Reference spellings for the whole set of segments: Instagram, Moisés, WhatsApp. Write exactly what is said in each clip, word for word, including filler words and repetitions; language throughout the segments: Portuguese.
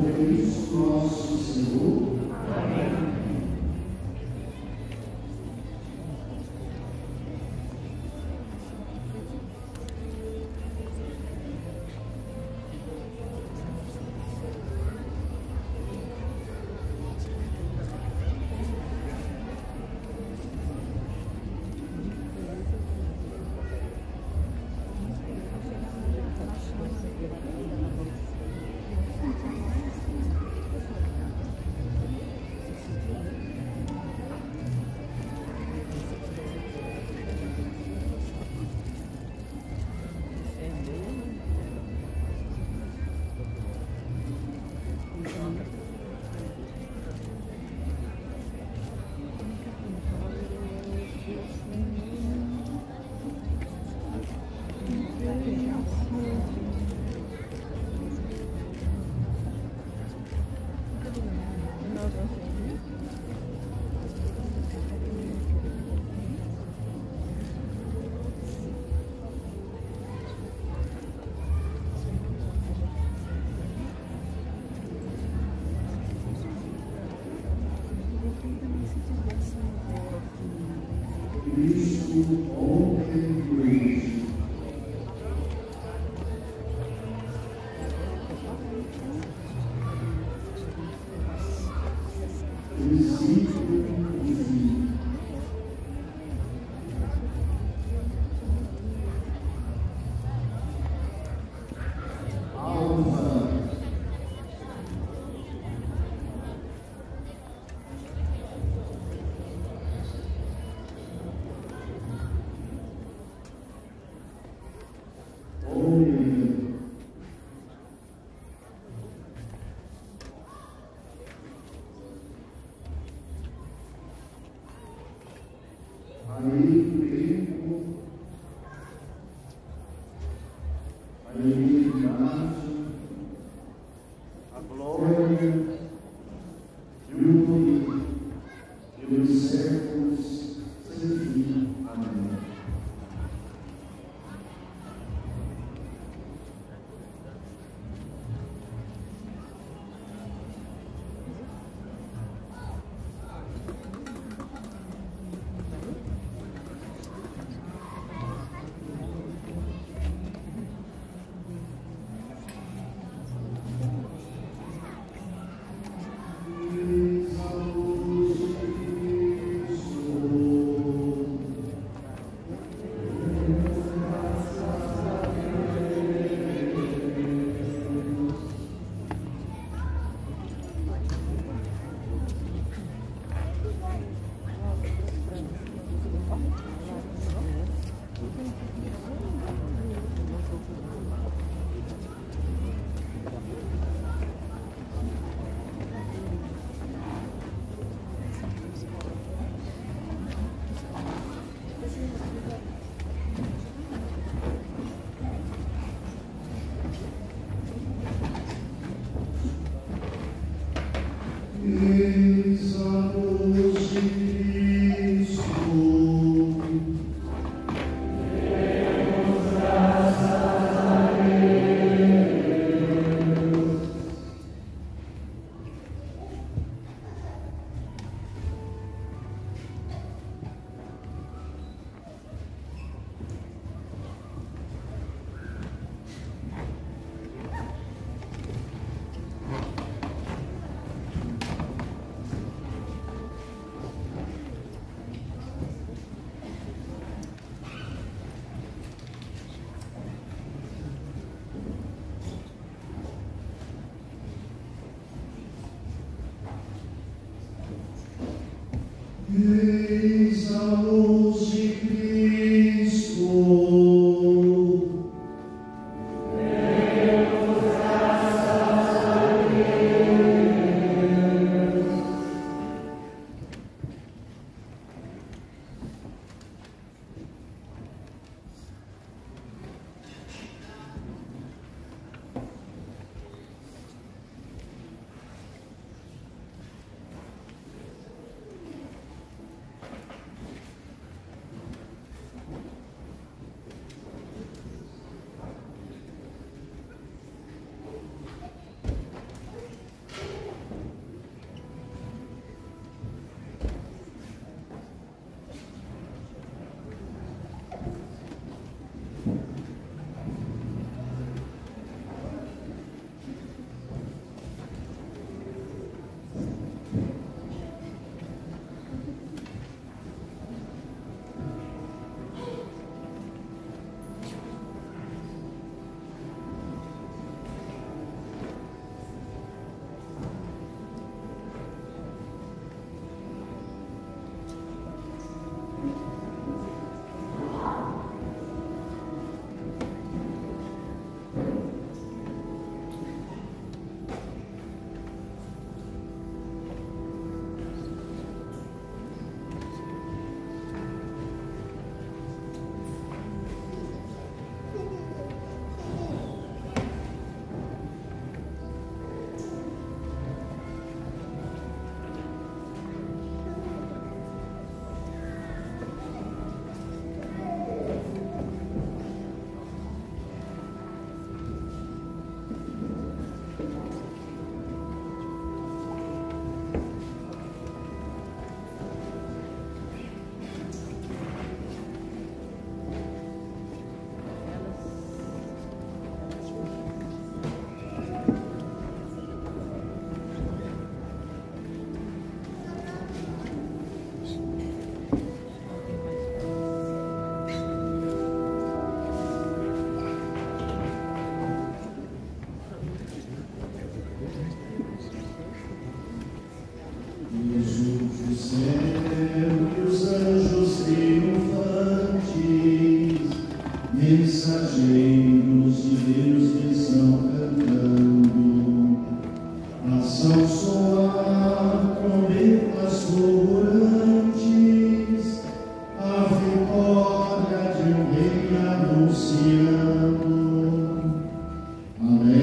por Cristo nosso Senhor. Amém.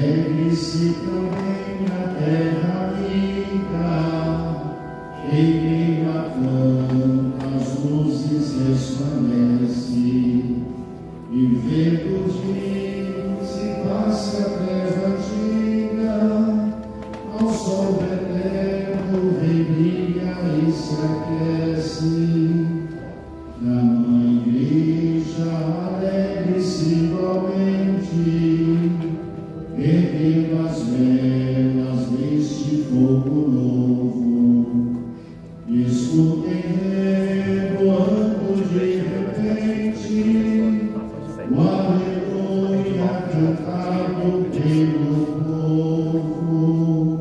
Lembre-se também da terra rica, em meio a tantas luzes resplandece, e ventos vivos e passa a terra antiga, ao sol eterno rebrilha e se aquece. Na mãe igreja alegre-se igualmente, erguendo as velas deste fogo novo. Escutem reboando de repente o aleluia cantado pelo povo.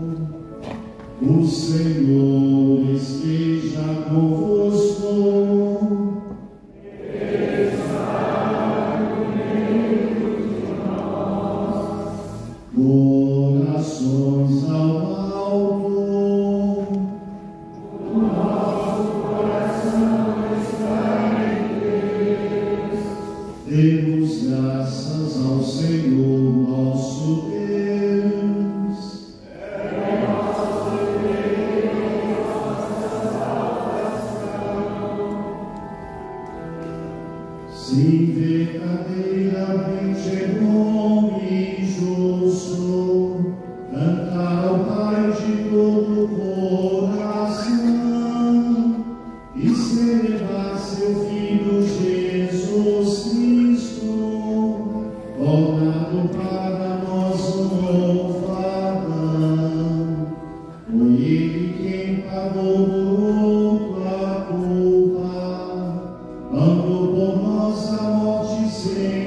O Senhor esteja convosco. Corações ao alto, o nosso coração está em Deus. Demos graças ao Senhor nosso Deus. É nosso dever e nossa salvação. Sim, verdadeiramente é bom e justo cantar ao Pai de todo o coração e celebrar seu Filho Jesus Cristo, tornado para nós um novo Adão. Foi Ele quem pagou por a culpa, mandou por nós a morte sem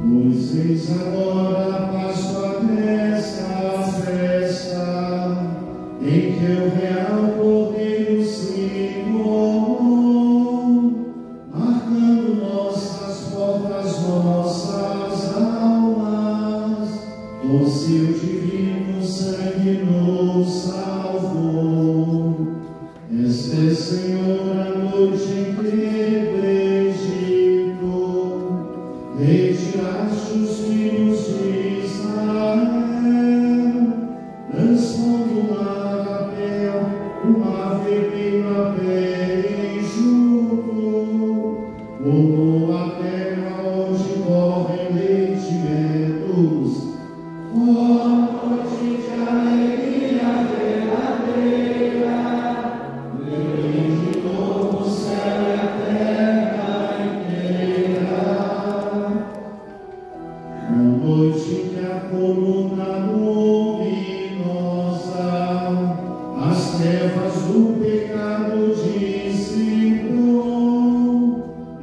Moisés agora passou nesta festa em que o real poder se encontrou, marcando nossas portas, nossas almas, com seu divino sangue nos salvou. Esta é, Senhor, a noite em que retiraste os filhos de Israel, lançando o mar Abel, o mar vermelho Abel e junto, como a terra onde correm leite e mel. Oh, noite de alegria verdadeira, levei de novo o céu e a terra. Noite que a coluna luminosa as trevas do pecado dissipou,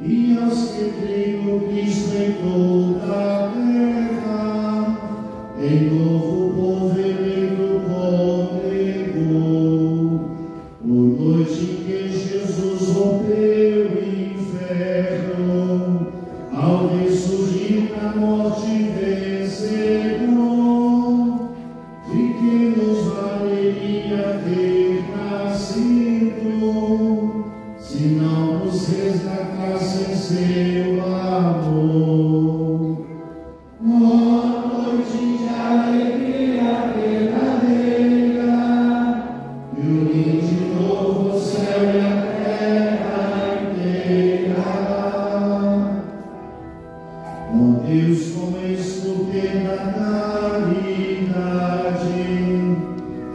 e aos que creem no Cristo em toda a terra, em novo povo eleito congregou. Por noite que Jesus rompeu o inferno, ao ressurgir da morte vencedor, de que nos valeria ter nascido, se não nos resgatasse em seu amor. Oh, noite de alegria verdadeira, eu vi de novo o céu e a terra inteira. Oh, Deus, como és na caridade,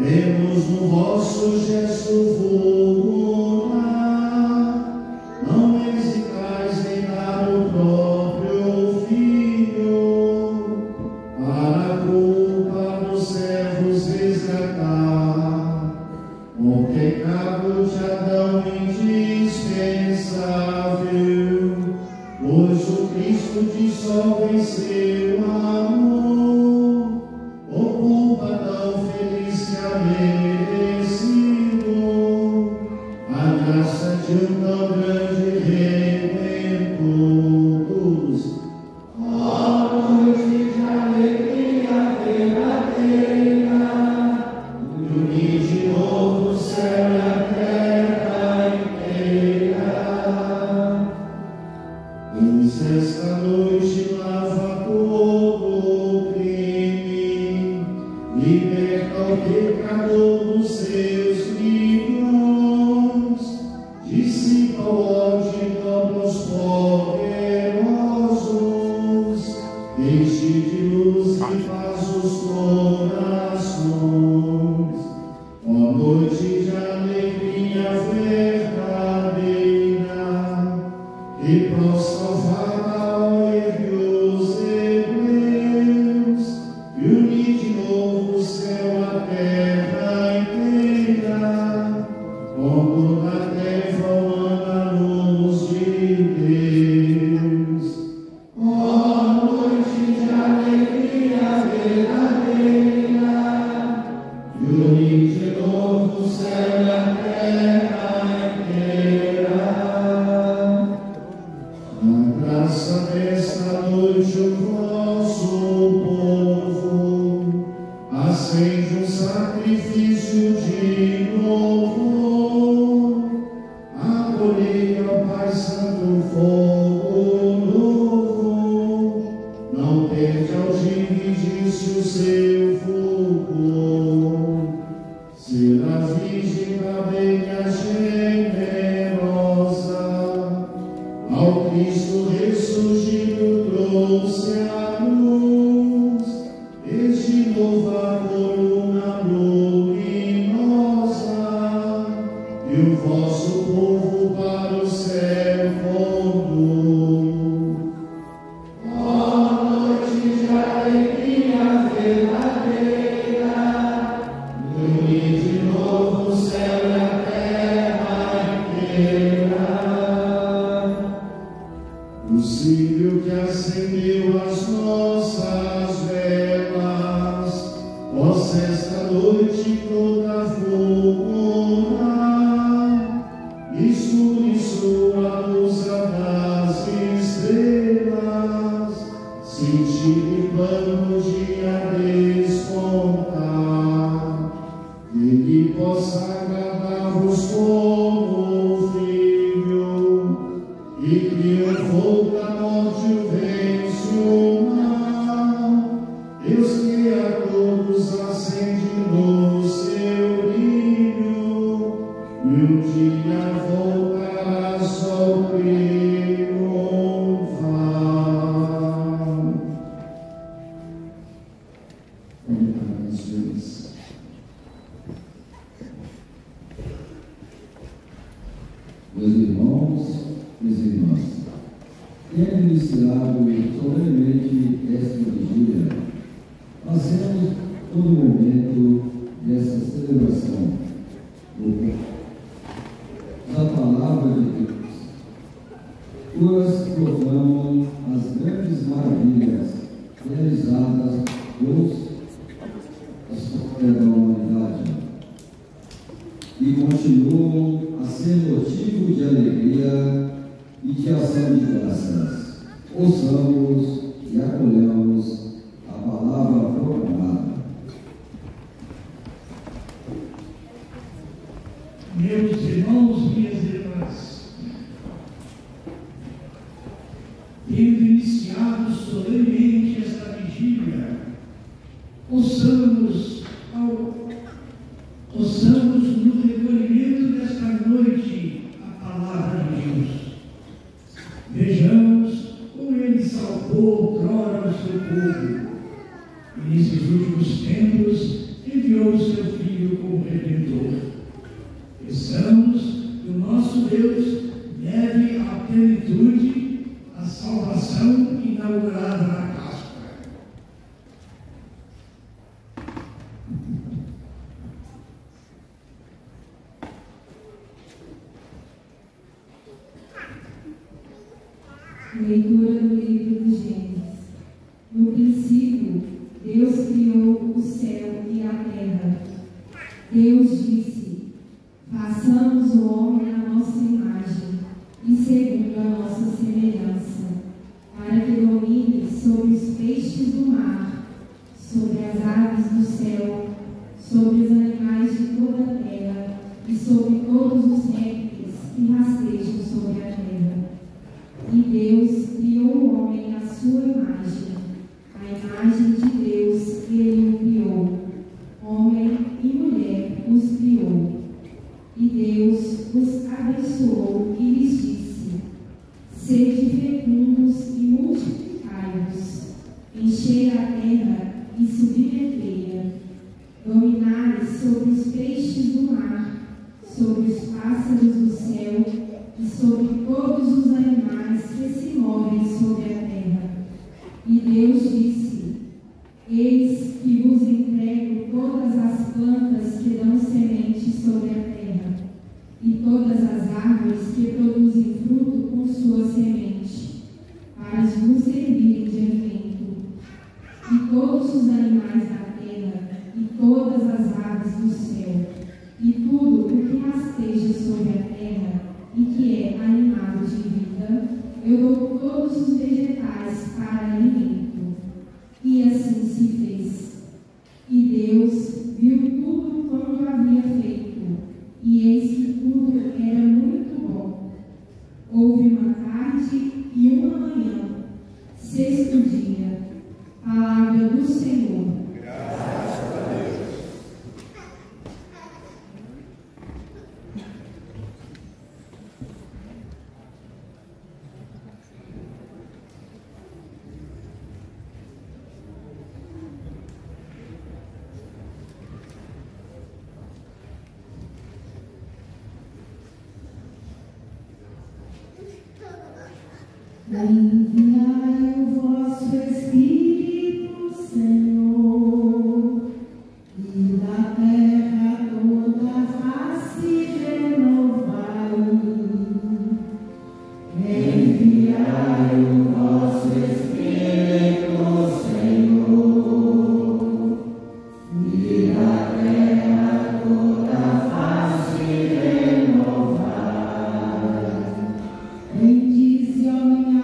temos no vosso gesto vulgar, não hesitais em dar o próprio Filho, para a culpa dos servos resgatar. O pecado de Adão indispensável, pois o Cristo dissolve em seu amor. Amém. Dominai sobre os peixes do mar, sobre os pássaros do céu e sobre todos os animais que se movem sobre a terra. E Deus disse: Eis que vos entrego todas as plantas que dão semente sobre a terra, e todas as árvores que produzem fruto com sua semente, para vos servirem de alimento. E todos os animais da terra, e todas as aves do céu, e tudo o que rasteja sobre a terra, e que é animado de vida, eu dou todos os vegetais para alimento. E assim se fez. E Deus viu tudo quanto havia feito, e eis que tudo era muito bom. Houve uma tarde e uma manhã, sexto dia. Palavra do Senhor. Graças a Deus. Enviai o vosso Espírito, Senhor, e da terra toda face renovai. Enviai o vosso Espírito, Senhor, e da terra toda face renovai. Bendize, ó minha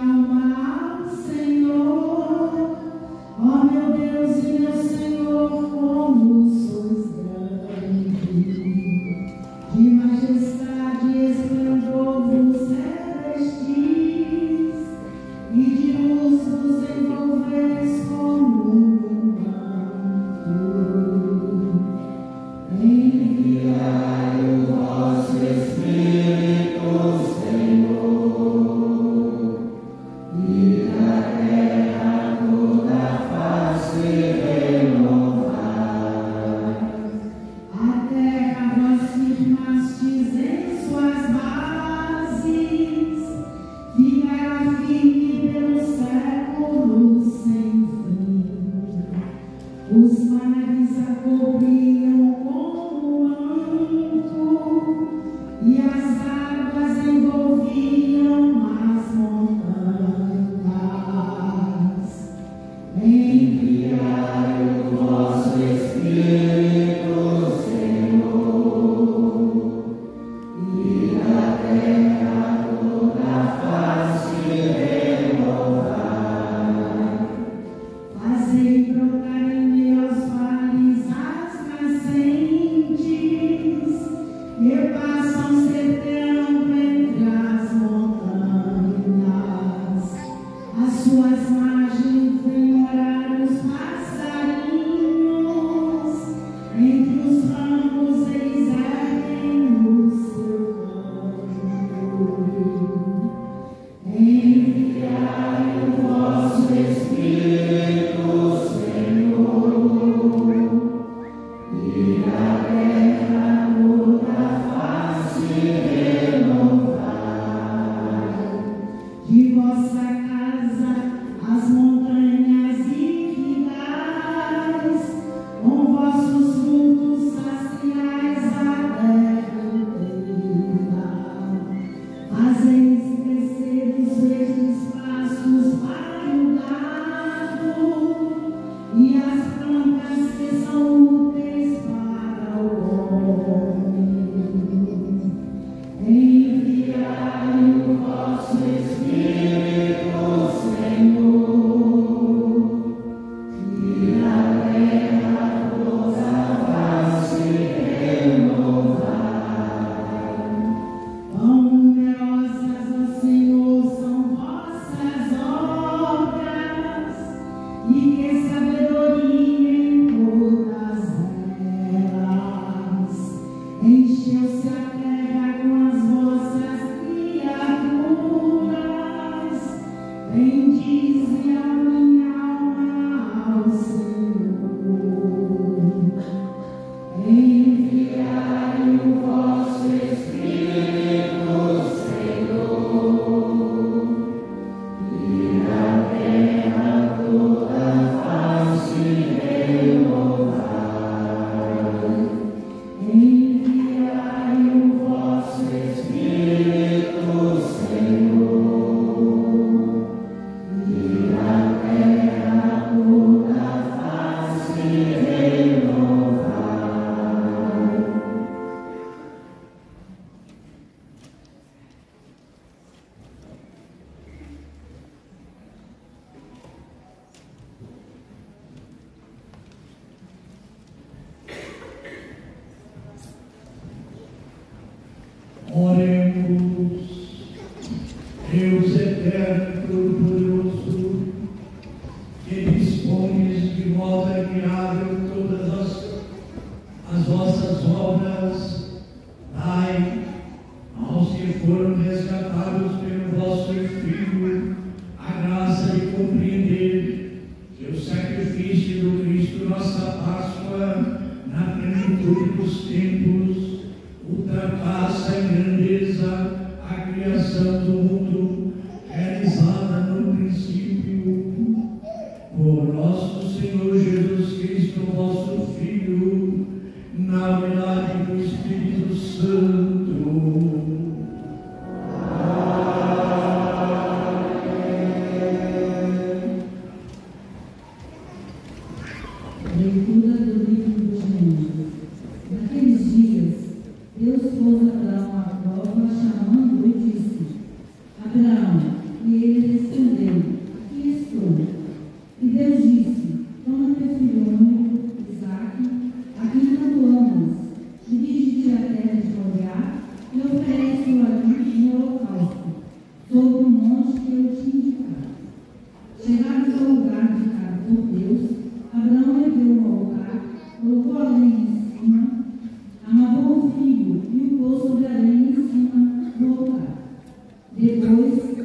alma, enviai o vosso Espírito. Depois,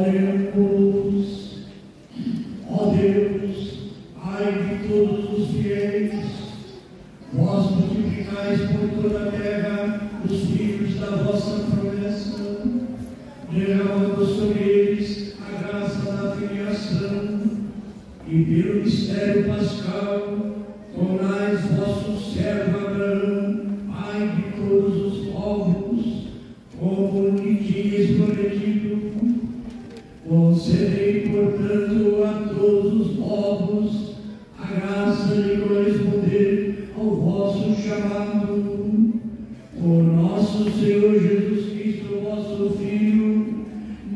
Oremos, ó Deus, ai de todos os fiéis, vós multiplicais por toda a terra os filhos da vossa promessa, derramando sobre eles a graça da filiação, e pelo mistério pascal, tornais vosso servo Abraão, pai de todos os povos, como lhe tinhas prometido. Concedei, portanto, a todos os povos a graça de corresponder ao vosso chamado. Por nosso Senhor Jesus Cristo, vosso Filho,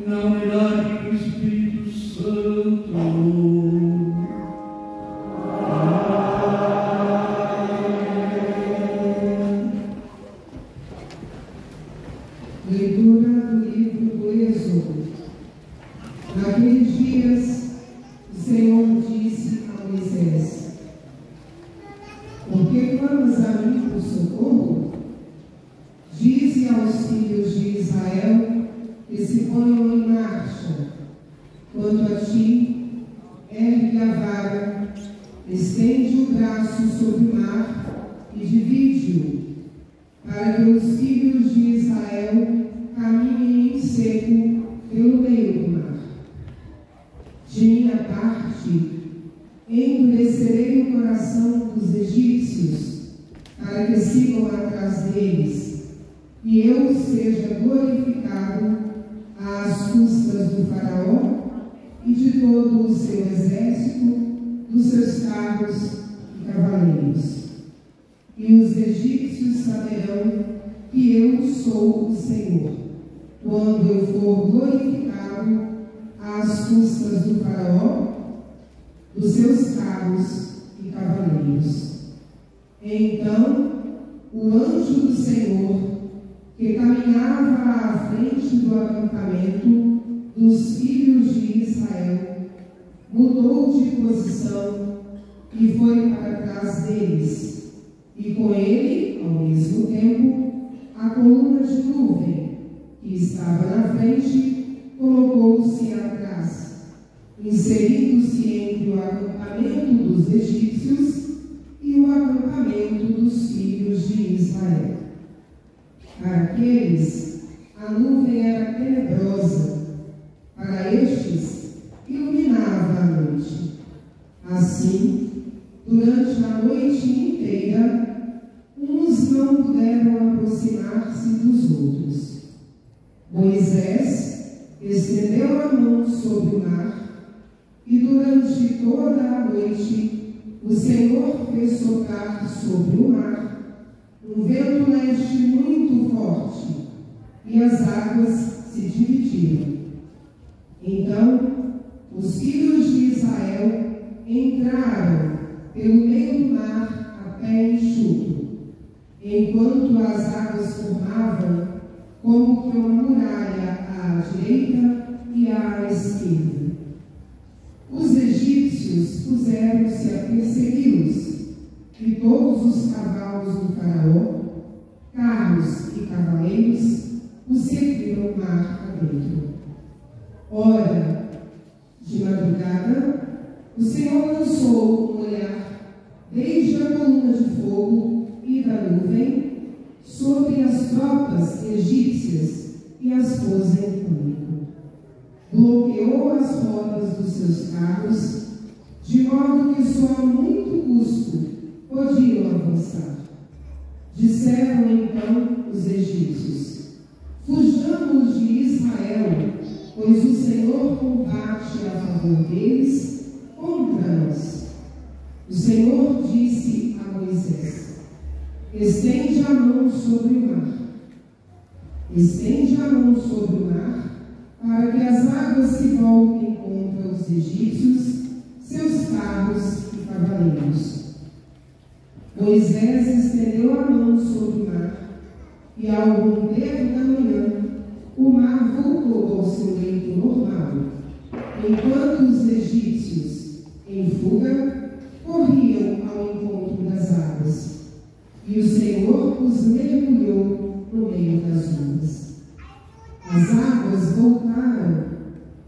na unidade do Espírito Santo.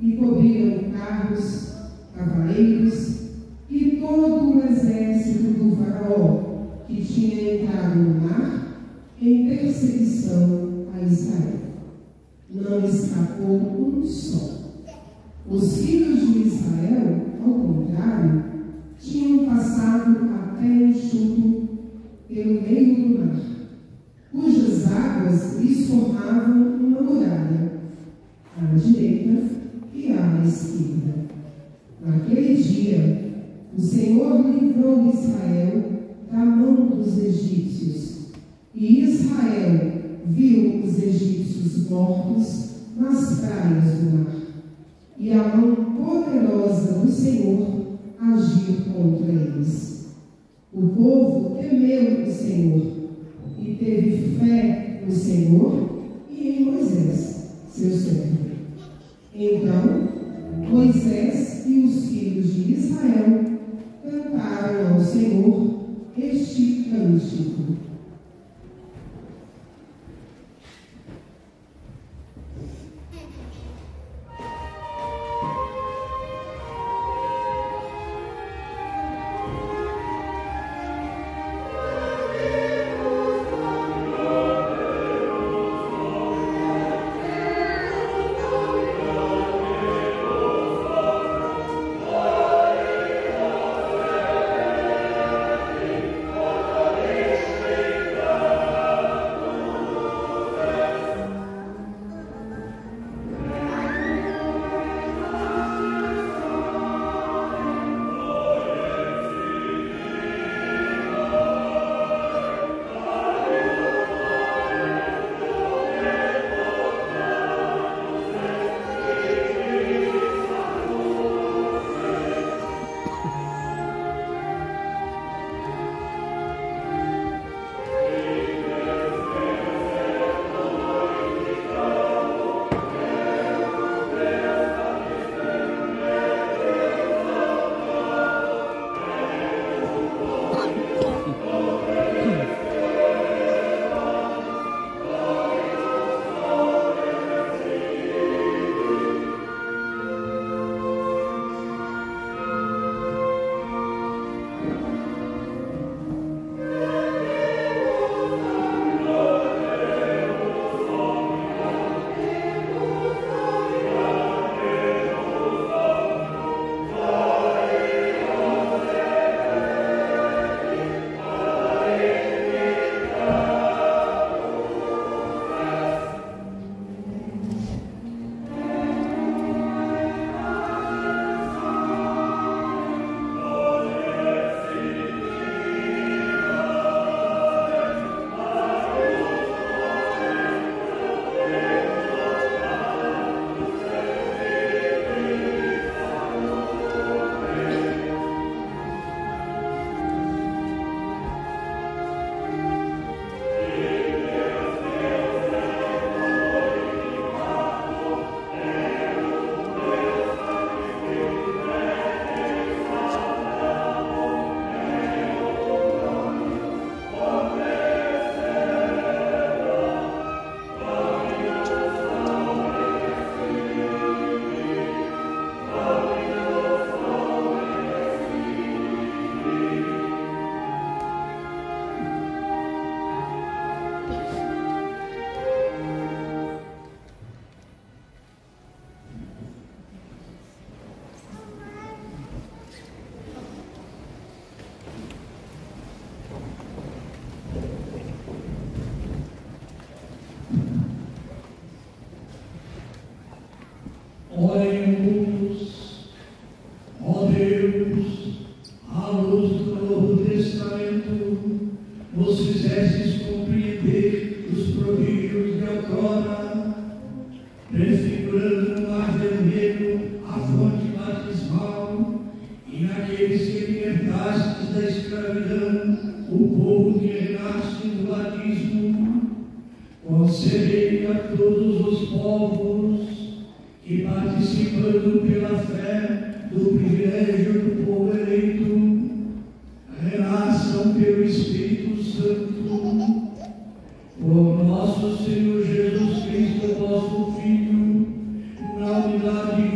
E corriam carros, cavaleiros e todo o exército do faraó, que tinha entrado no mar em perseguição a Israel. Não escapou um só. Os filhos de Israel, ao contrário, tinham passado até enxuto pelo meio do mar, cujas águas lhes formavam uma muralha, à direita e à esquerda. Naquele dia, o Senhor livrou Israel da mão dos egípcios, e Israel viu os egípcios mortos nas praias do mar, e a mão poderosa do Senhor agiu contra eles. O povo temeu o Senhor e teve fé no Senhor e em Moisés, seu servo. Então Moisés e os filhos de Israel cantaram ao Senhor este cântico.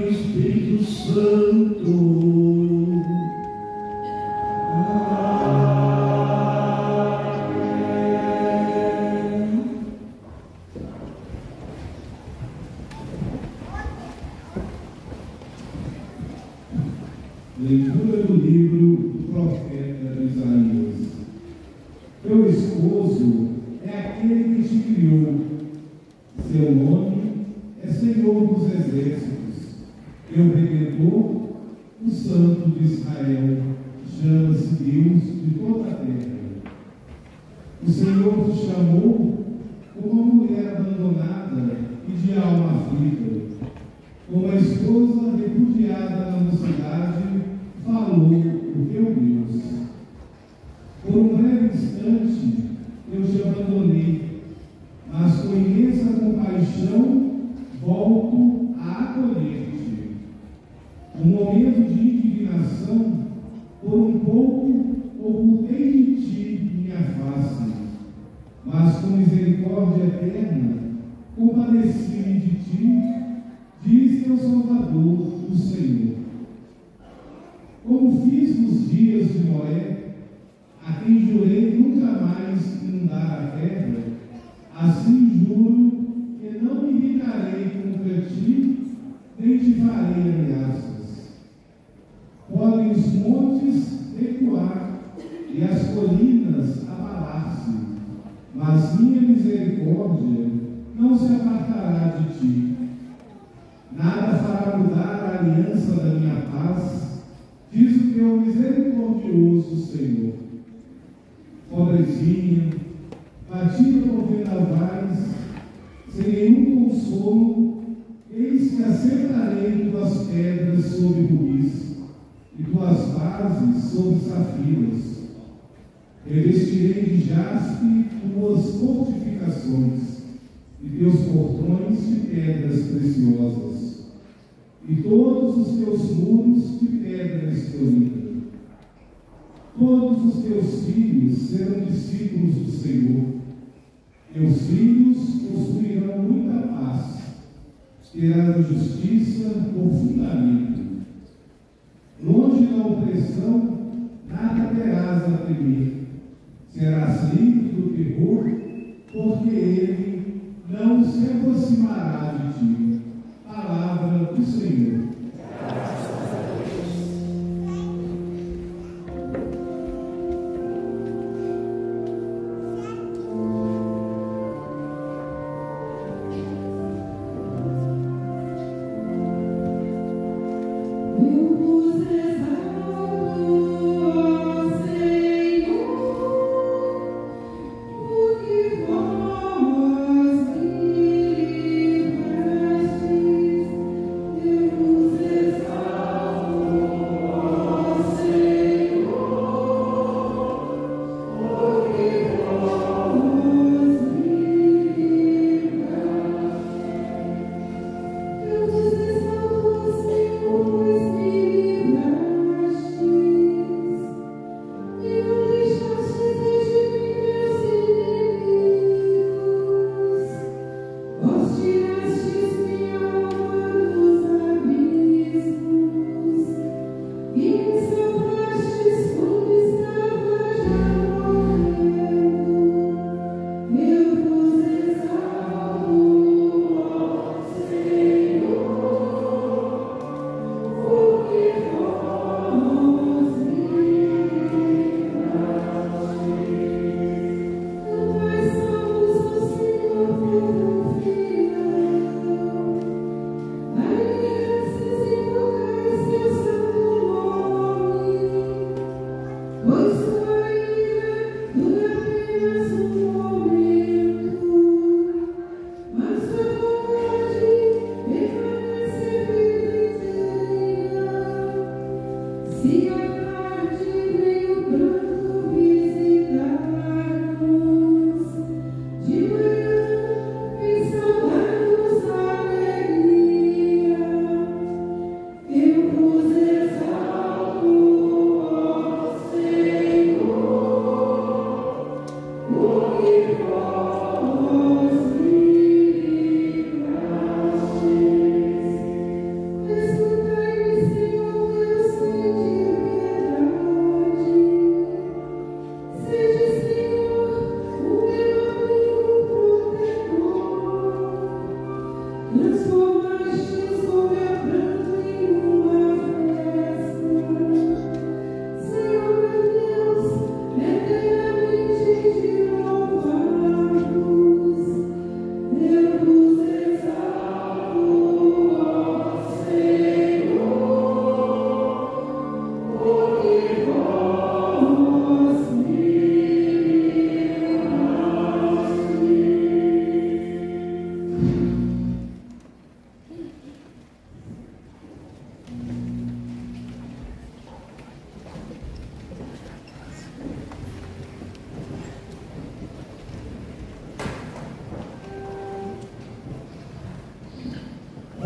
Espírito Teu esposo é aquele que te criou. Seu nome é Senhor dos Exércitos. Teu Redentor, o Santo de Israel, chama-se Deus de toda a terra. O Senhor te chamou como uma mulher abandonada e de alma aflita, como a esposa repudiada na mocidade, falou o teu Deus. Por um breve instante eu te abandonei, mas com imensa compaixão volto a acolher-te. No momento de indignação, por um pouco ocultei de ti minha face, mas com misericórdia eterna compadeci-me de ti, diz teu Salvador, o Senhor. Como fiz nos dias de Noé, a quem jurei nunca mais inundar a terra, assim juro que não me irritarei contra ti, nem te farei ameaças. Podem os montes recuar e as colinas abalar-se, mas minha misericórdia não se apartará de ti. Nada fará mudar a aliança da minha paz, diz o teu misericordioso Senhor. Pobrezinha, batida por vendavais, sem nenhum consolo, eis que assentarei tuas pedras sobre rubis e tuas bases sobre safiras. Revestirei de jaspe tuas fortificações e teus portões de pedras preciosas, e todos os teus muros de pedra escolhida. Todos os teus filhos serão discípulos do Senhor, teus filhos possuirão muita paz, terás a justiça por fundamento. Longe da opressão, nada terás a temer, serás livre do terror, porque ele não se aproximará de ti. Palavra do Senhor. Yeah.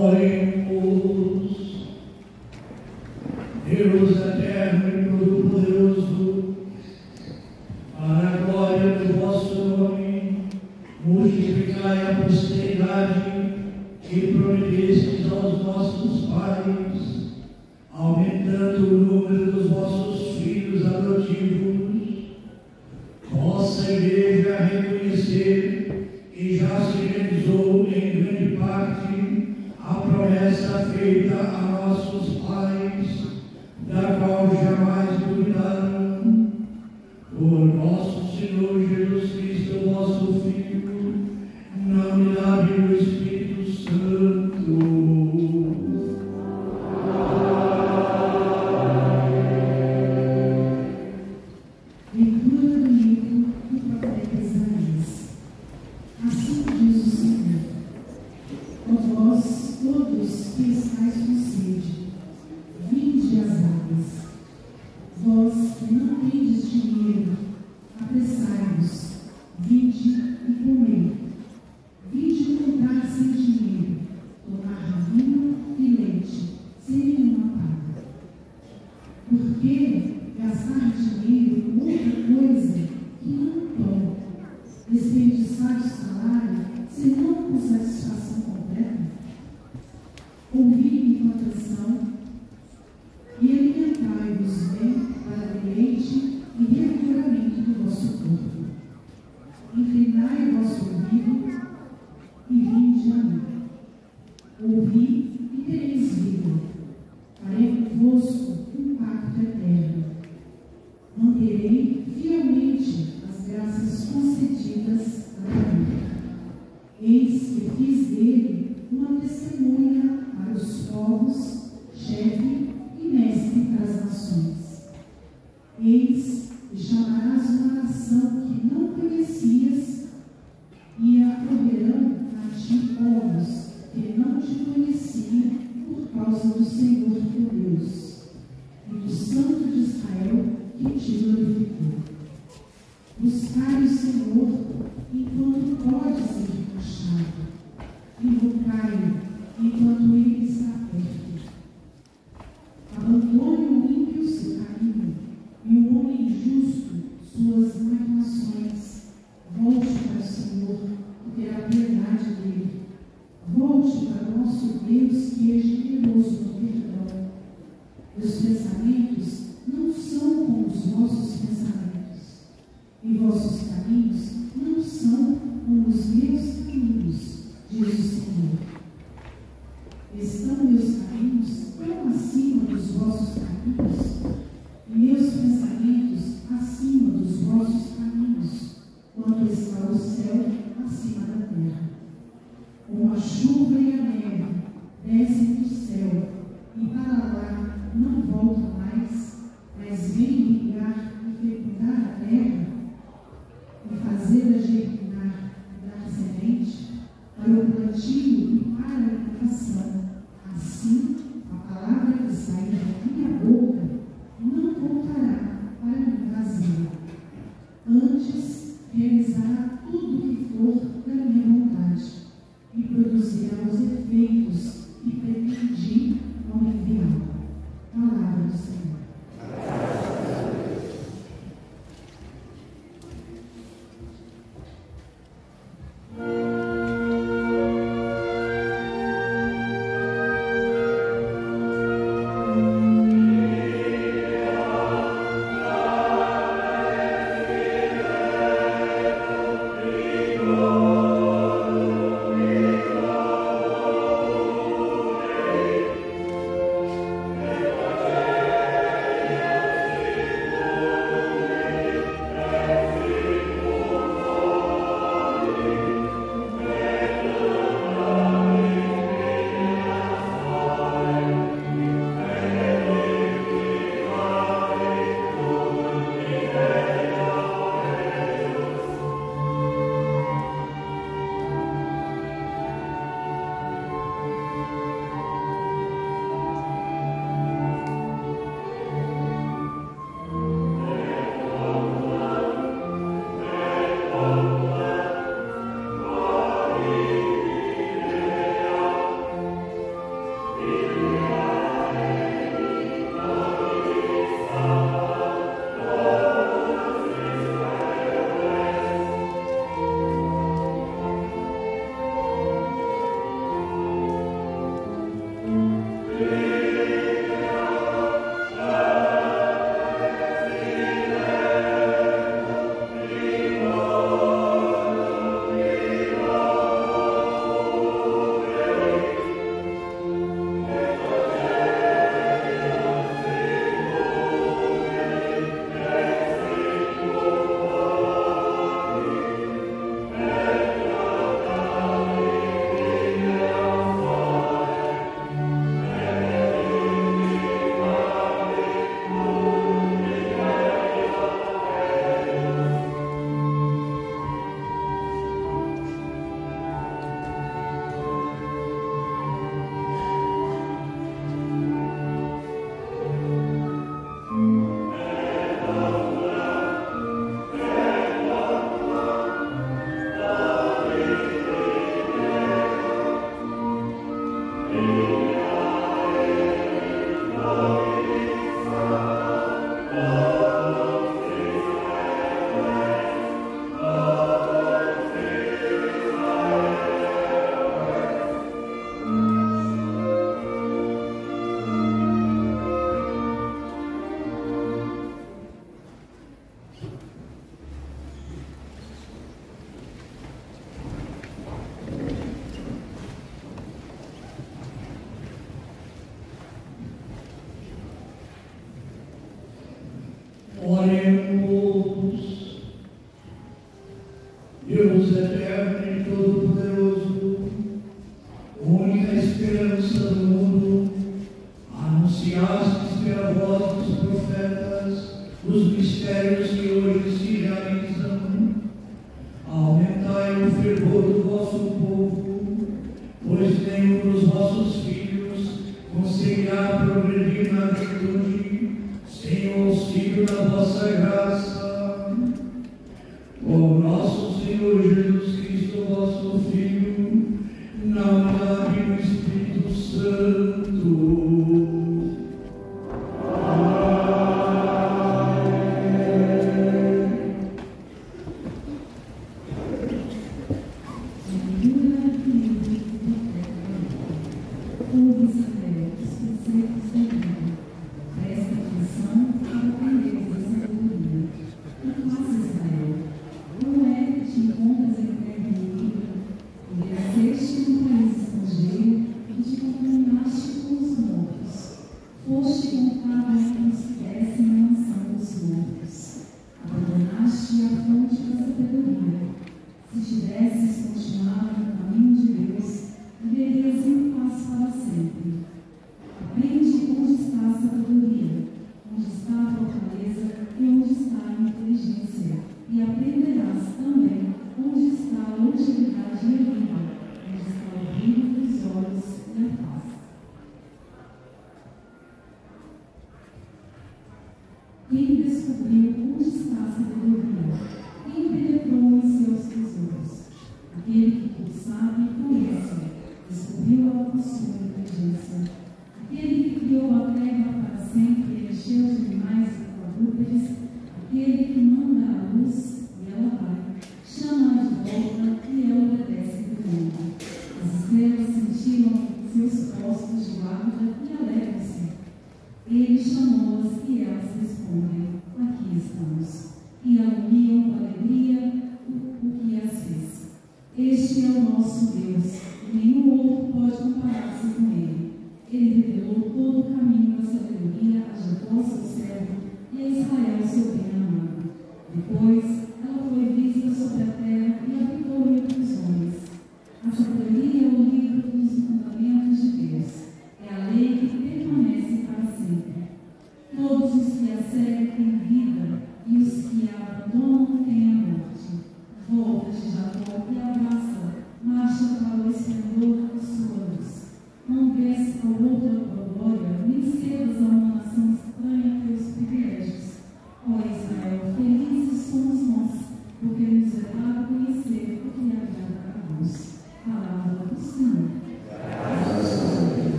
Oremos. Deus eterno e todo-poderoso, para a glória do vosso nome, multiplicai a posteridade que prometestes aos nossos pais, aumentando o número dos vossos filhos adotivos. Vossa Igreja a reconhecer que já se realizou em grande parte a promessa feita a nossos pais, da qual jamais duvidaram, por nosso Senhor Jesus Cristo, vosso Filho, na unidade do Espírito Santo. Leitura do livro do profeta Isaías. Assim diz o Senhor: ó vós todos que estáis com sede, vinde às águas. Vós que não tendes dinheiro, apressai-vos, vinde e comei. Vinde comprar sem dinheiro, tomar vinho e leite, sem nenhuma paga. Porque gastar dinheiro com outra coisa que não toma, desperdiçar o salário, senão com satisfação completa? Ouvi-me com atenção e alimentai-vos bem para deleite e refrigeramento do vosso corpo. Inclinai o vosso ouvido e vinde a mim. Ouvi e tereis vida. Farei convosco um pacto eterno. Manterei fielmente as graças concedidas a Davi. Eis que fiz dele uma testemunha para os povos, chefe e mestre para as nações. Eis que chamarás uma nação que não conhecias e acorrerão a ti povos que não te conheciam por causa do Senhor teu Deus e do Santo de Israel, que te glorificou. Buscai o Senhor enquanto pode ser achado, invocai-o enquanto ele está perto. Abandone o ímpio seu caminho e o homem justo suas maquinações. Volte para o Senhor, que terá piedade dele. Volte para o nosso Deus, que é generoso no perdão. Meus pensamentos não são como os vossos pensamentos, e vossos caminhos não são como os meus caminhos, diz o Senhor. Estão meus caminhos tão acima dos vossos caminhos, e meus pensamentos acima dos vossos caminhos, quanto está o céu acima da terra. Como a chuva e a neve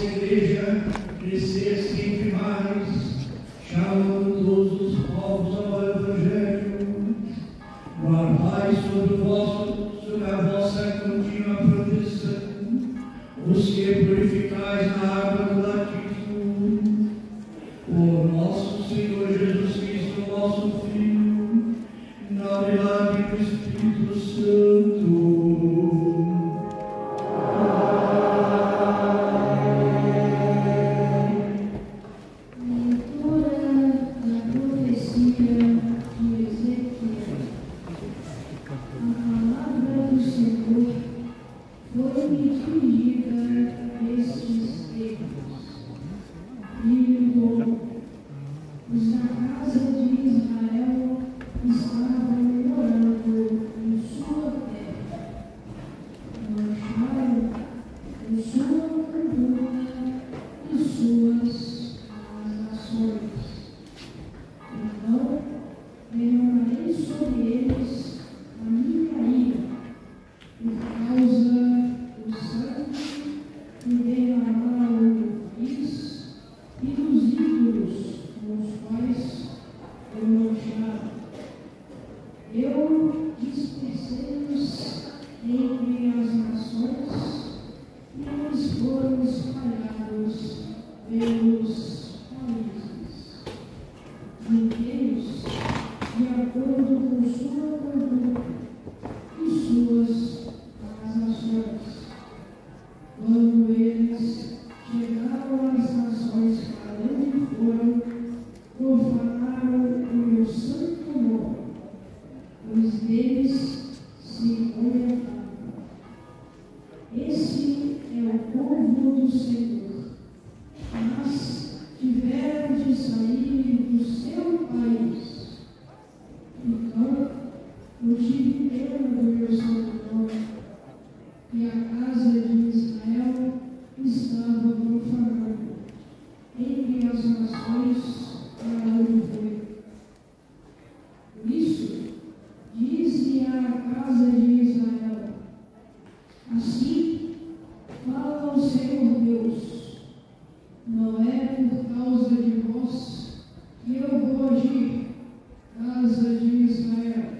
Igreja crescesse sempre mais, chamando todos os povos a derramarei sobre eles a minha ira, por causa do sangue que derramaram eles e dos ídolos com os quais eu manchava. Eu dispersei-os entre as nações e eles foram espalhados pelos países. Julguei-os de acordo com sua conduta e suas ações. Quando eles chegaram às nações para onde foram, profanaram o meu santo nome, pois deles se conectaram. Esse é o povo do Senhor, mas tiveram de sair do seu país. Então, eu tive pena do meu Senhor, e a casa de Israel estava profanada entre as nações para onde foi. Por isso, dize à casa de Israel: assim fala o Senhor Deus, não é por causa de vós que eu vou agir, casa de Israel,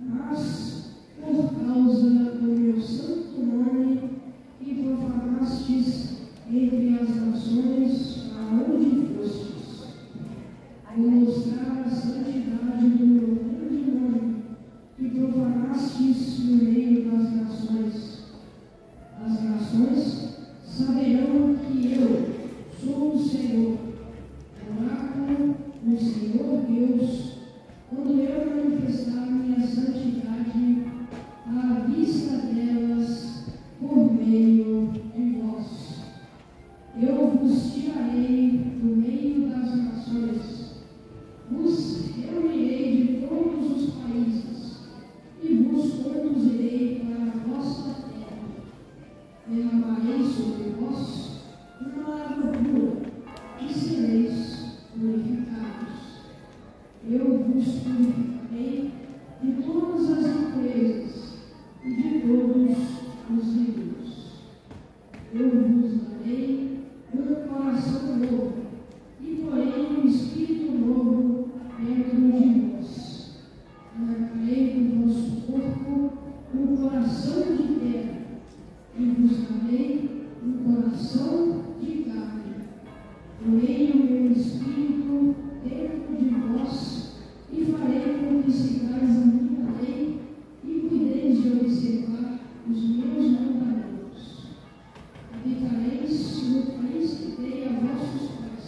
mas por causa do meu santo nome que profanastes entre as nações aonde fostes. Vou mostrar a santidade do meu grande nome que profanastes no meio das nações. As nações saberão que eu sou o Senhor, oráculo do Senhor Deus, quando eu manifestar minha santidade à vista delas por meio de vós. Eu vos tirarei do meio das nações, vos reunirei de todos os países e vos conduzirei para a vossa terra. Derramarei sobre vós uma água pura e sereis purificados. Eu vos purificarei de todas as impurezas e de todos os ídolos. Eu vos darei um coração novo e porei um espírito novo dentro de vós. Arrancarei do vosso corpo um coração de terra e vos darei um coração de carne. Porei o meu espírito dentro de vós e farei com que sigais a minha lei e cuideis de observar os meus mandamentos. Habitareis no país que dei a vossos pais,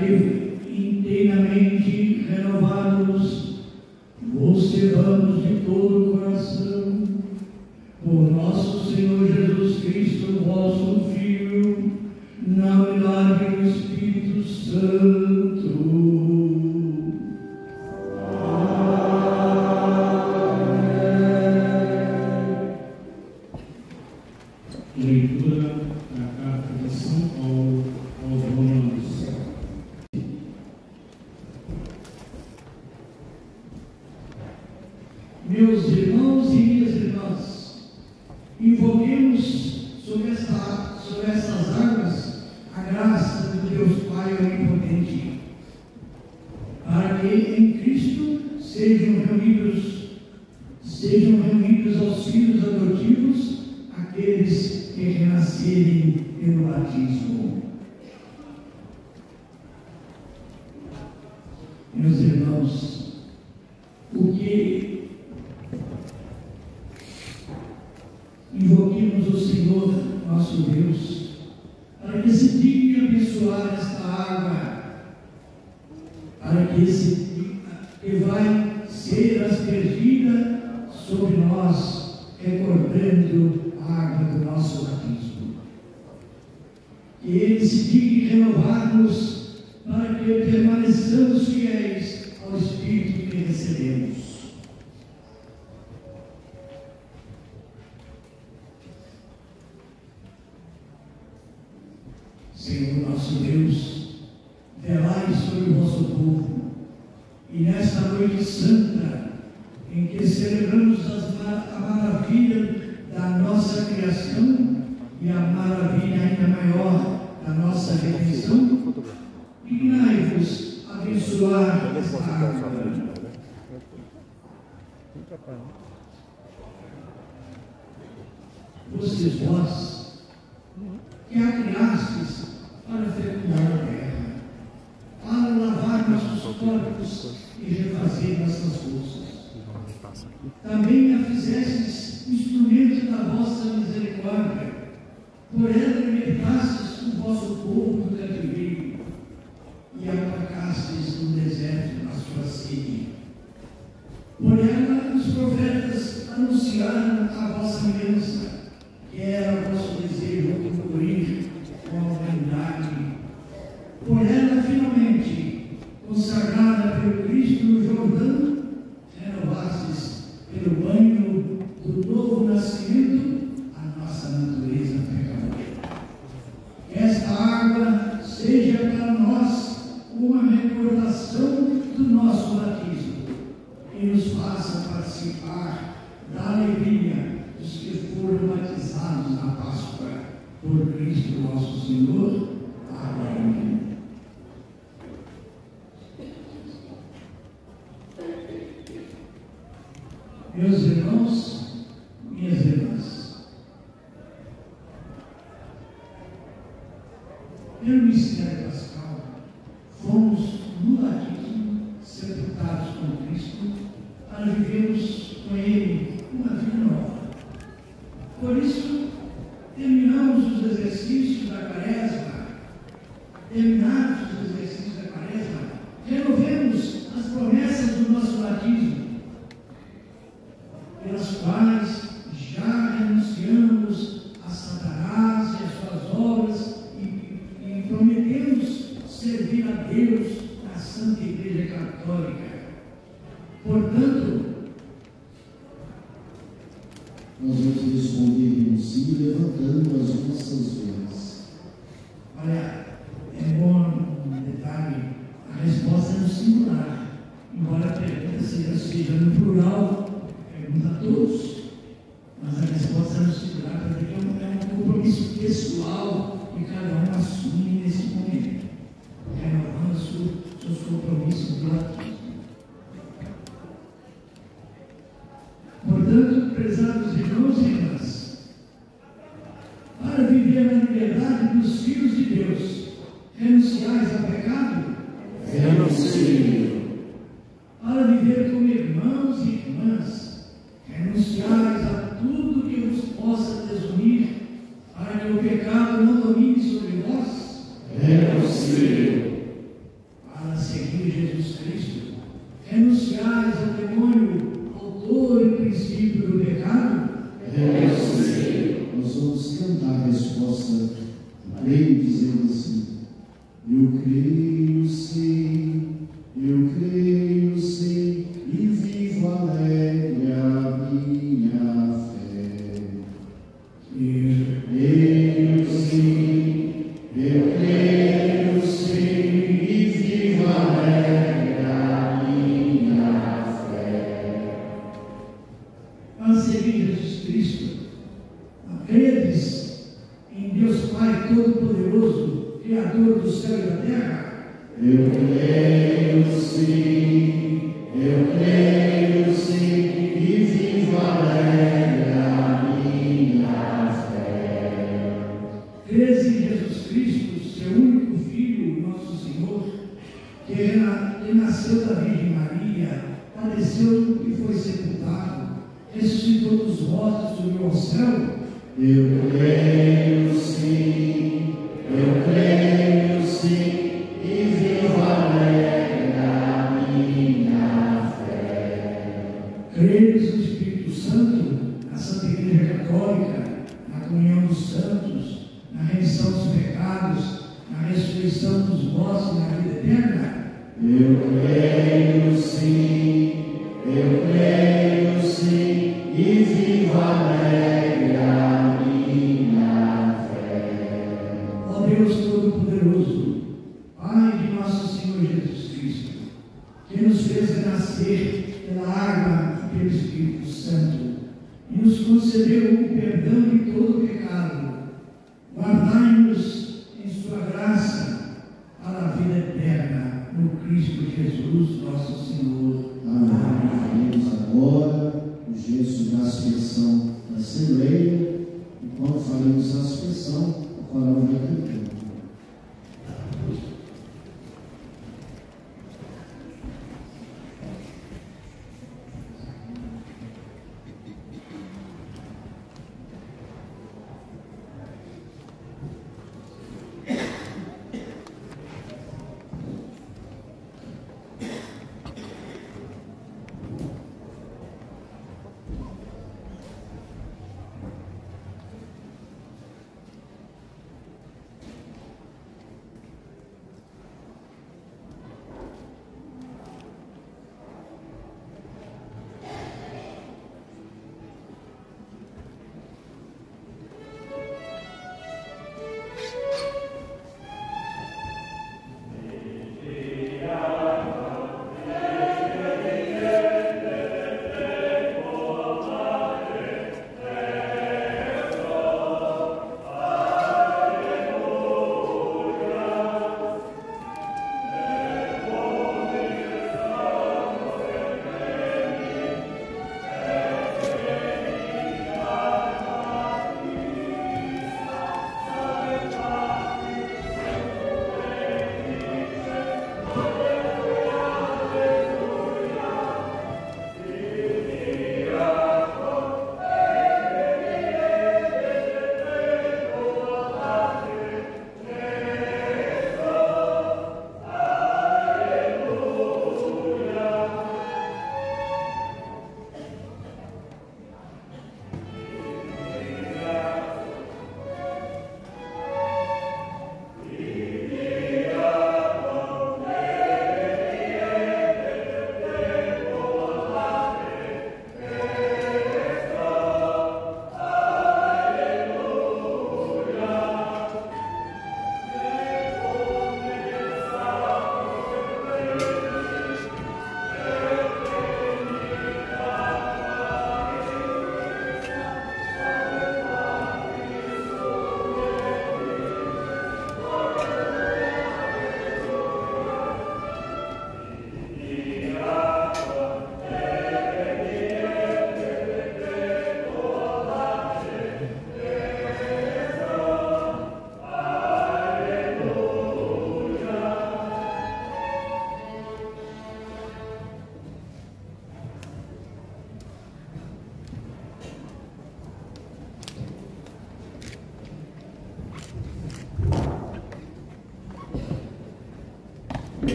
que inteiramente renovados vos temamos de todo o coração por nosso Senhor Jesus Cristo, vosso Filho, na unidade do Espírito Santo. Vocês, vós, que a criastes para fecundar a terra, para lavar nossos corpos e refazer nossas forças, também a fizestes instrumento da vossa misericórdia, por ela libertastes o vosso povo do cativeiro e aplacastes no deserto a sua sede. Por ela os profetas anunciaram a vossa bênção, que era o vosso desejo de cobrir com a humanidade. Por ela, finalmente, consagrada pelo Cristo no Jordão, renovastes pelo banho do novo nascimento a nossa natureza pecadora. Esta água seja para nós uma recordação do nosso batismo e nos faça participar da alegria dos que foram batizados na Páscoa por Cristo nosso Senhor. Amém. Meus irmãos, minhas irmãs, pelo mistério pascal, fomos no batismo sepultados com Cristo para vivermos com Ele uma vida nova. Por isso, terminamos os exercícios da quaresma, terminados os exercícios da quaresma, renovemos as promessas do nosso batismo, pelas quais já renunciamos a Satanás e as suas obras e, e prometemos servir a Deus na Santa Igreja Católica. Portanto, nós vamos responder no sim, levantando as nossas mãos. Olha, é bom um detalhe, a resposta é no singular, embora a pergunta seja no plural, pergunta a todos, mas a resposta é no singular, porque é um compromisso pessoal que cada um assume nesse momento, renovando seus compromissos pela. Portanto, prezados irmãos e irmãs, para viver na liberdade dos filhos de Deus, renunciais ao pecado? Renuncio. Para viver como irmãos e irmãs, renunciais a tudo que vos possa desunir, para que o pecado não domine sobre vós? Renuncio.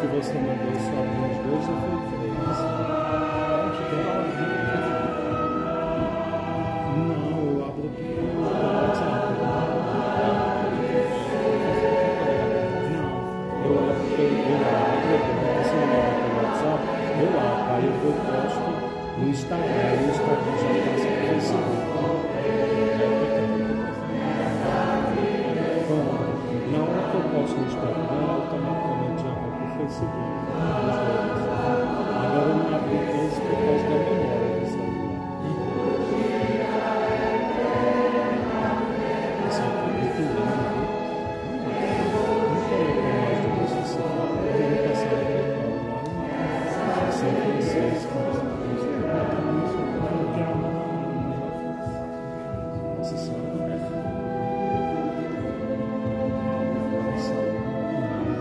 que você mandou sobre os dois ou foi três? Não, eu abro aqui. Não, eu abro pelo WhatsApp, eu abro, aí eu posto no Instagram, no Instagram já passa para o Facebook. Na hora que eu posto no Instagram, automaticamente já vai para o Facebook. Agora eu não abri esse por causa da memória do celular. Isso é muito lindo. Não coloco mais do que você sabe. Eu tenho que passar a minha memória. Isso é francês, como Thank you.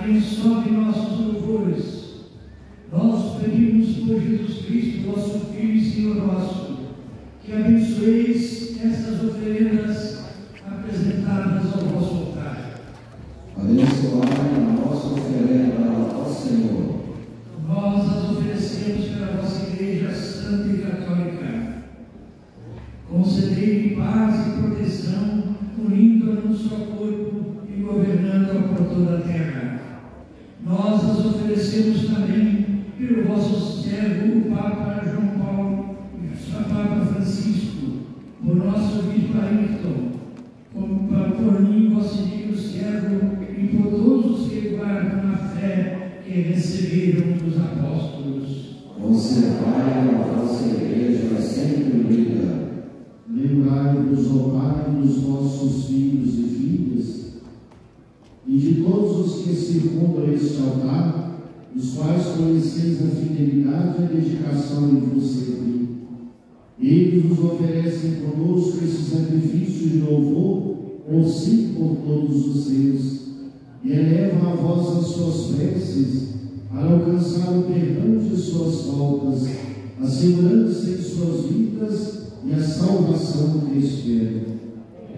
a quem sobe nossos louvores. Nós pedimos por Jesus Cristo, vosso Filho e Senhor nosso, que abençoeis estas oferendas apresentadas ao vosso altar. Abençoai a nossa oferenda ao Senhor. Nós as oferecemos para a vossa Igreja Santa e Católica. Concedei-lhe paz e proteção, unindo-a num só corpo e governando-a por toda a terra. Nós as oferecemos também pelo vosso servo, o Papa João Paulo e o Papa Francisco, por nosso bispo Ayrton, por mim, vosso digno servo, e por todos os que guardam a fé que receberam dos apóstolos. Conservai a vossa Igreja sempre unida. Lembrai-vos, ó Pai, dos nossos filhos e filhas, e de todos os que circundam este altar, os quais conheceis a fidelidade e a dedicação de vos servir. Eles nos oferecem conosco esse sacrifício de louvor, consigo por todos os seus, e eleva a vós as suas preces para alcançar o perdão de suas faltas, a segurança em suas vidas e a salvação que esperam.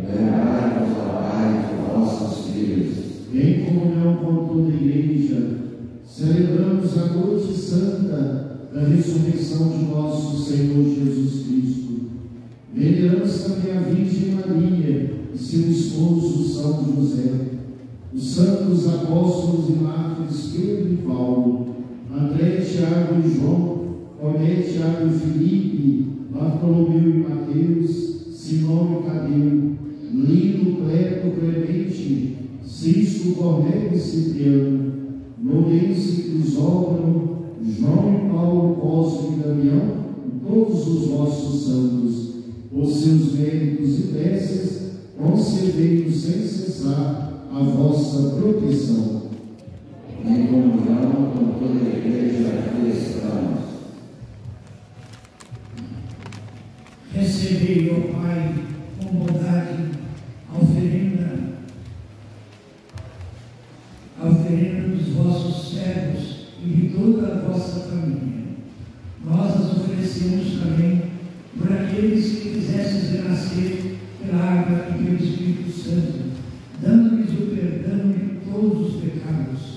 Lembrai-vos, ó Pai, de vossos filhos. Em comunhão com toda a Igreja, celebramos a noite santa da ressurreição de nosso Senhor Jesus Cristo. Venerança da Virgem Maria e seu esposo São José, os santos apóstolos e mártires Pedro e Paulo, André, Tiago e João, Tomé, Tiago e Filipe, Bartolomeu e Mateus, Simão e Tadeu, Lino, Cleto, Clemente, Cisco, Cornélio e Cipriano, Lourenço, Crisóvano, João, Paulo, Cosme e Damião, e todos os vossos santos, por seus méritos e preces, concedei-nos sem cessar a vossa proteção. Em comunhão com toda a Igreja cristã, recebei, ó Pai, com bondade a oferenda, a oferenda dos vossos servos e de toda a vossa família. Nós as oferecemos também por aqueles que quisesses renascer pela água e pelo Espírito Santo, dando-lhes o perdão de todos os pecados.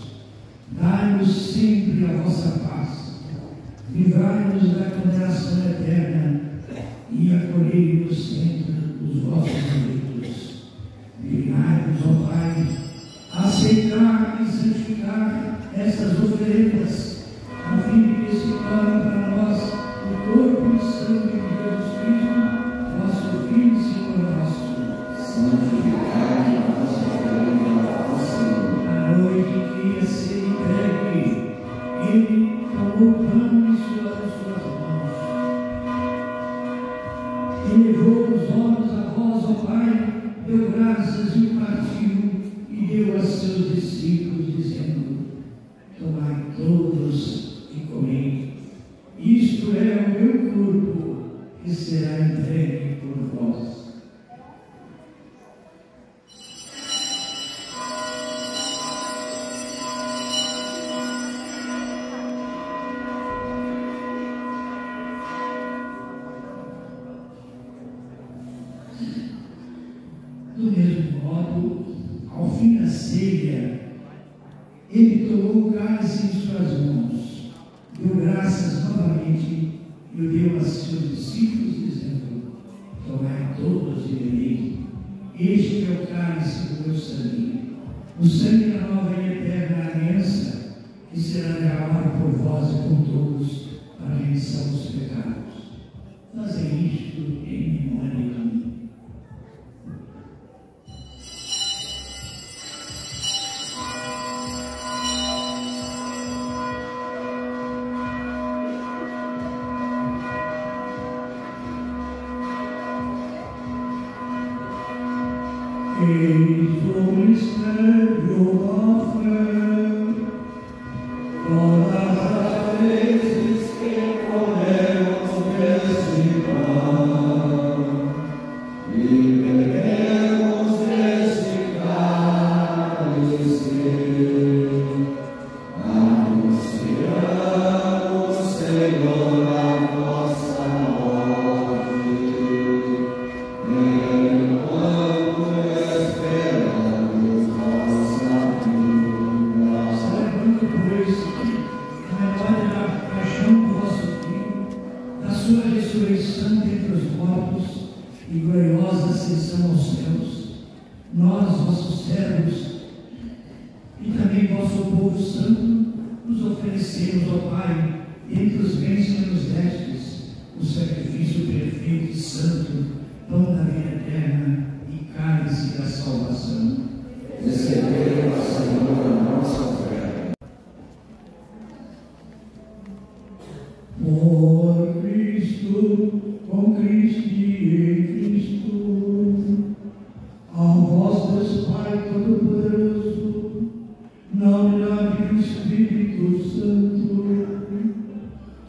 Dai-nos sempre a vossa paz. Livrai-nos da condenação eterna e acolhei-nos sempre os vossos direitos. Dignai-nos, ó Pai, aceitar e santificar estas oferendas, a fim de que se torne para nós o corpo e sangue de Jesus Cristo, nosso Filho e Senhor nosso. Santificai a nossa oferenda ao Senhor. A noite que ia ser entregue, ele tomou o pão em suas mãos, elevou os olhos a vós, ó Pai, deu graças e partiu, e deu a seus discípulos, dizendo: tomai todos e comei, isto é o meu corpo, que será entregue por vós. Do mesmo modo, ao fim da ceia, ele tomou o cálice em suas mãos, deu graças novamente e o deu a seus discípulos, dizendo: tomai todos e bebei, este é o cálice do meu sangue, o sangue da nova e eterna aliança, que será derramado por vós e por todos para a remissão dos pecados. Fazei isto em memória de mim. Eis o mistério da fé, todas as vezes que podemos participar e bebemos deste cálice. também vosso povo santo, nos oferecemos, ó Pai, entre os bens que nos destes, o sacrifício perfeito e santo, pão da vida eterna e cálice da salvação. Recebei, ó Senhor, a nossa oferta. Por Cristo, com Cristo e em Cristo, ao vosso Deus Pai Todo-Poderoso, na unidade do Espírito Santo,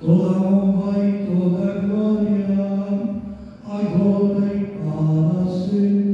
toda honra e toda glória, agora e para sempre.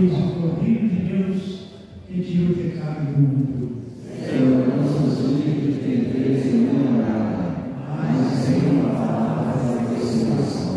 Amém, Deus, e tira o pecado do mundo. Senhor, não nos livre de tenderes em nenhuma morada, mas em uma palavra da ressurreição.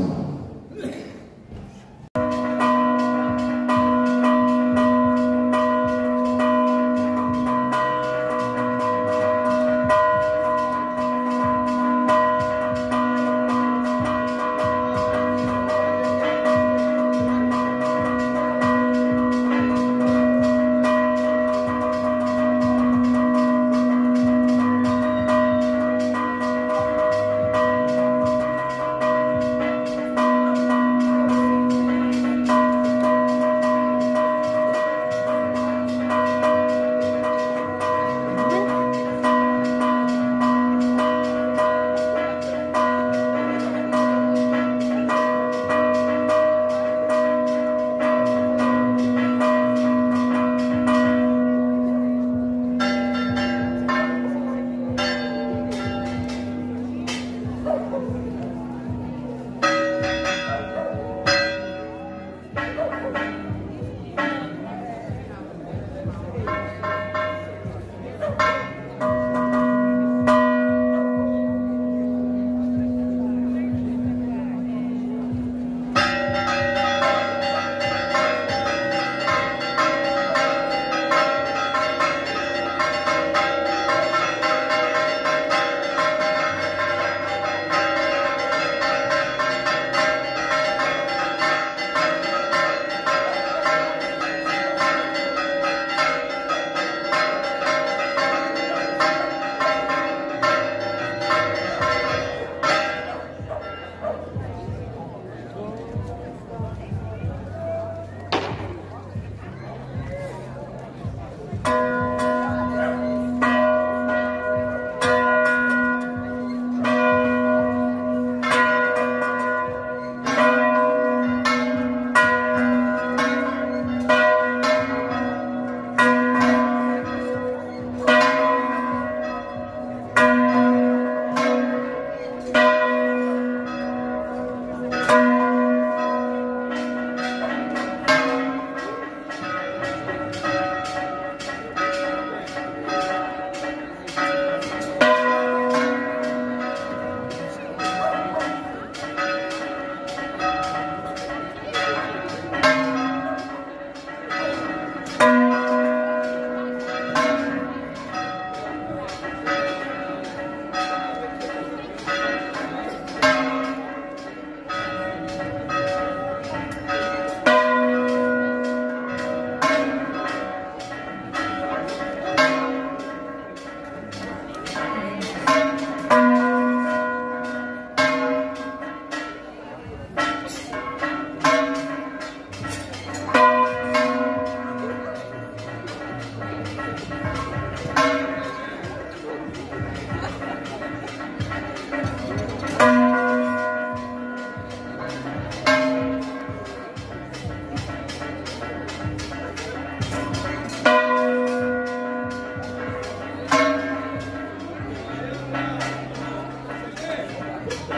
Thank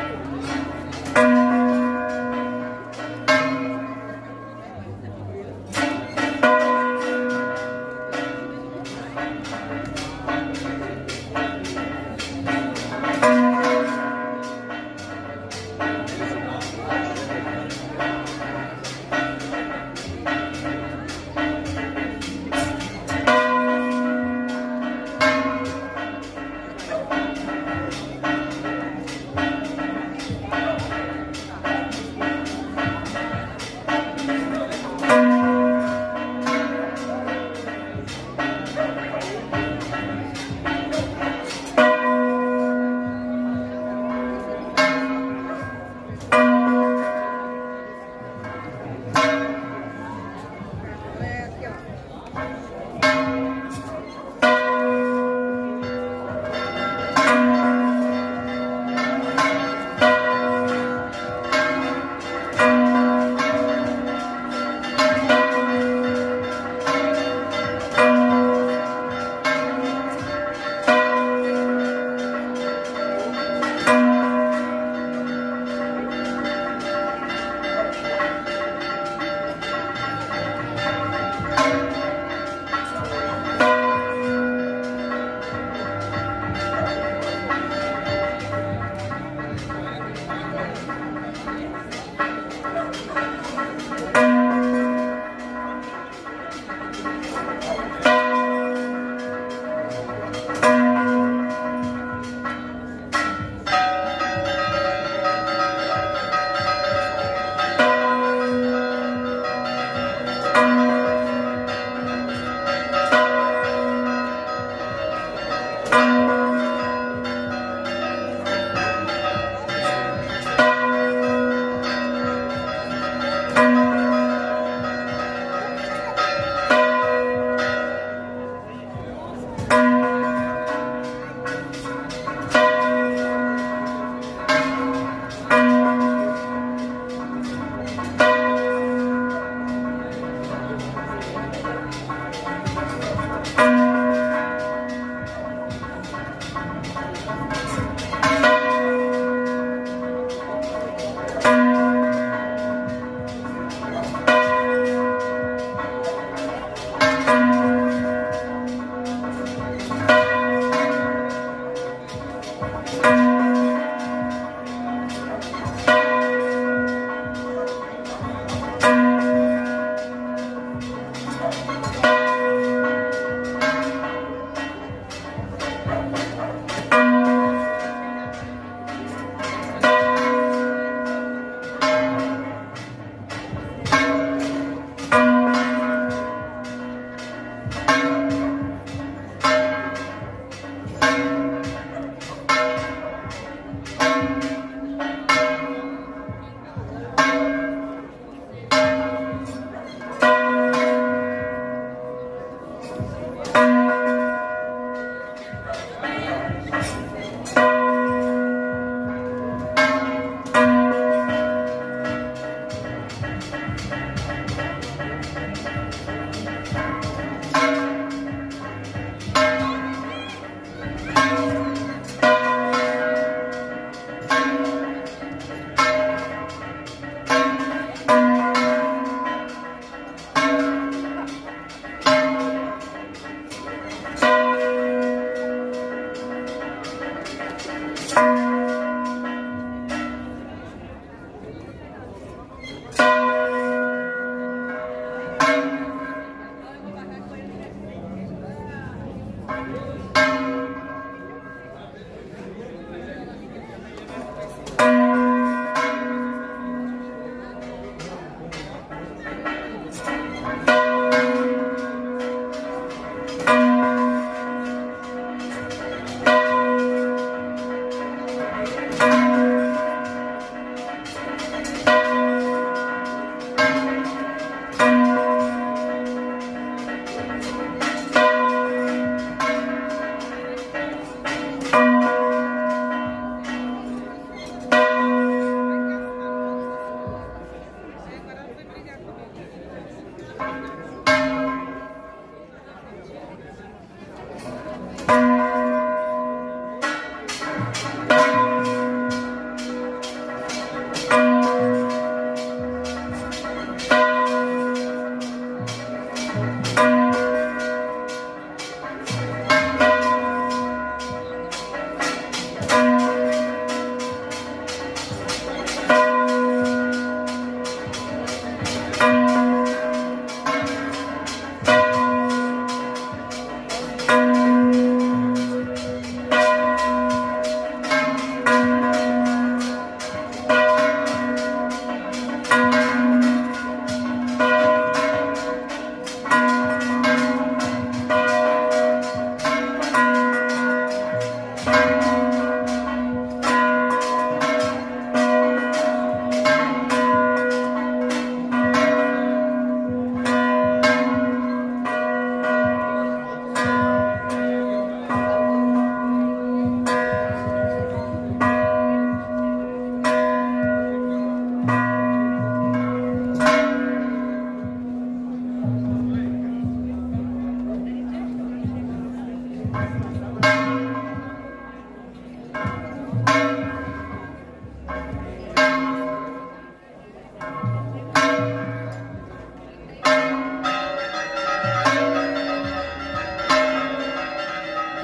you.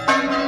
Bye.